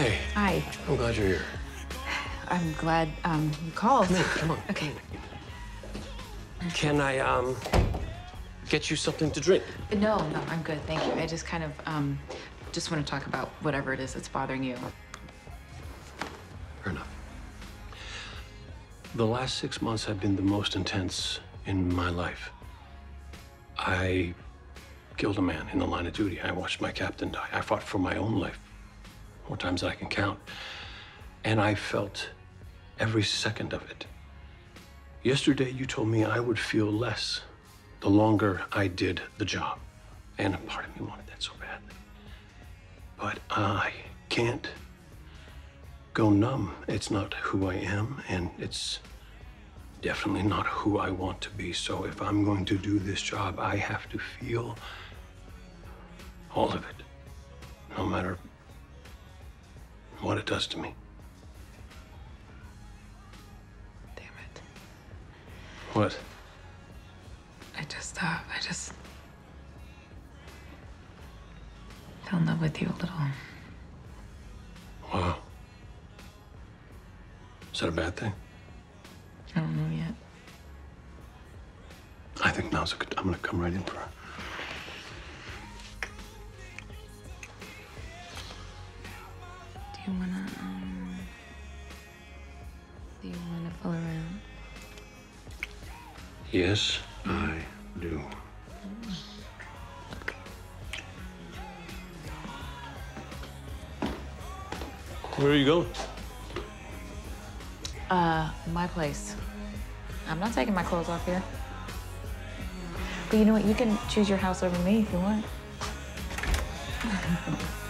Hey. Hi. I'm glad you're here. I'm glad you called. Come in, come on. Okay. Can I get you something to drink? No, no, I'm good, thank you. I just kind of just want to talk about whatever it is that's bothering you. Fair enough. The last 6 months have been the most intense in my life. I killed a man in the line of duty. I watched my captain die. I fought for my own life more times than I can count. And I felt every second of it. Yesterday, you told me I would feel less the longer I did the job. And a part of me wanted that so badly. But I can't go numb. It's not who I am, and it's definitely not who I want to be. So if I'm going to do this job, I have to feel all of it, no matter what it does to me. Damn it. What? I just fell in love with you a little. Wow. Is that a bad thing? I don't know yet. I think now's a good time. I'm gonna come right in for her. Do you wanna fool around? Yes, I do. Where are you going? My place. I'm not taking my clothes off here. But you know what? You can choose your house over me if you want.